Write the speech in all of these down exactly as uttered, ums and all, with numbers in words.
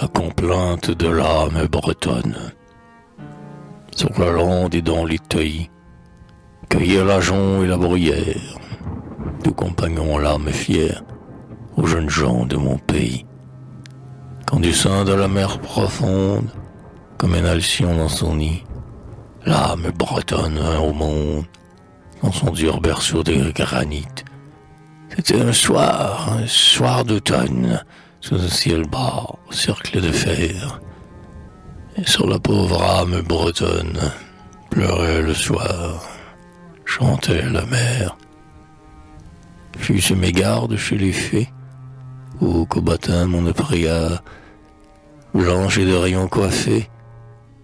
La complainte de l'âme bretonne. Sur la lande et dans les teuilles, cueillait l'ajonc et la bruyère, nous compagnons l'âme fière aux jeunes gens de mon pays. Quand du sein de la mer profonde, comme un alcyon dans son nid, l'âme bretonne vint au monde, dans son dur berceau de granit. C'était un soir, un soir d'automne, sous un ciel bas, cerclé de fer. Et sur la pauvre âme bretonne, pleurait le soir, chantait la mer. Fut-ce mégarde chez les fées, où qu'au baptême on ne pria, blanche et de rayons coiffée,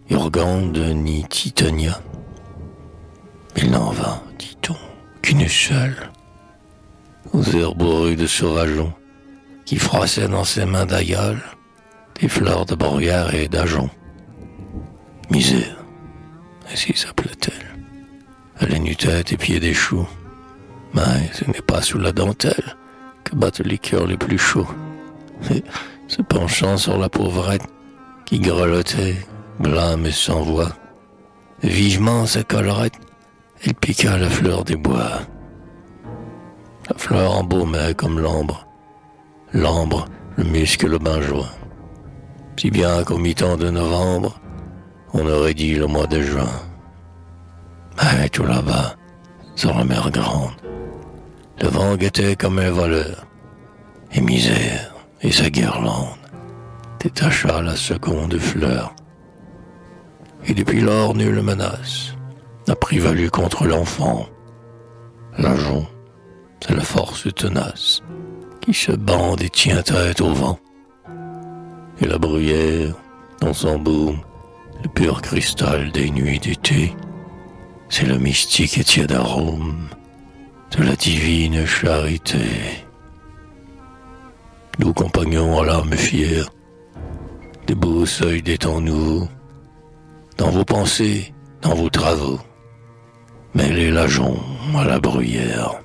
Urgande ni Titania. Il n'en vint, dit-on, qu'une seule, aux herbes bourrues de sauvageons, qui froissait dans ses mains d'aïeul des fleurs de bruyère et d'ajonc. Misère, ainsi s'appelait-elle. Elle a nu-tête et pieds d'échoux. Mais ce n'est pas sous la dentelle que battent les cœurs les plus chauds. Et, se penchant sur la pauvrette qui grelottait, blâme et sans voix, vivement sa collerette, elle piqua la fleur des bois. La fleur embaumait comme l'ambre, l'ambre, le musc et le benjoin. Si bien qu'au mi-temps de novembre, on aurait dit le mois de juin. Mais tout là-bas, sur la mer grande, le vent guettait comme un voleur, et misère et sa guirlande détacha la seconde fleur. Et depuis lors, nulle menace n'a prévalu contre l'enfant. L'ajonc, c'est la force tenace qui se bande et tient tête au vent. Et la bruyère, dans son baume, le pur cristal des nuits d'été, c'est le mystique et tiède arôme de la divine charité. Nous compagnons à l'âme fière des beaux seuils des temps nouveaux, dans vos pensées, dans vos travaux, mêlez l'ajonc à la bruyère.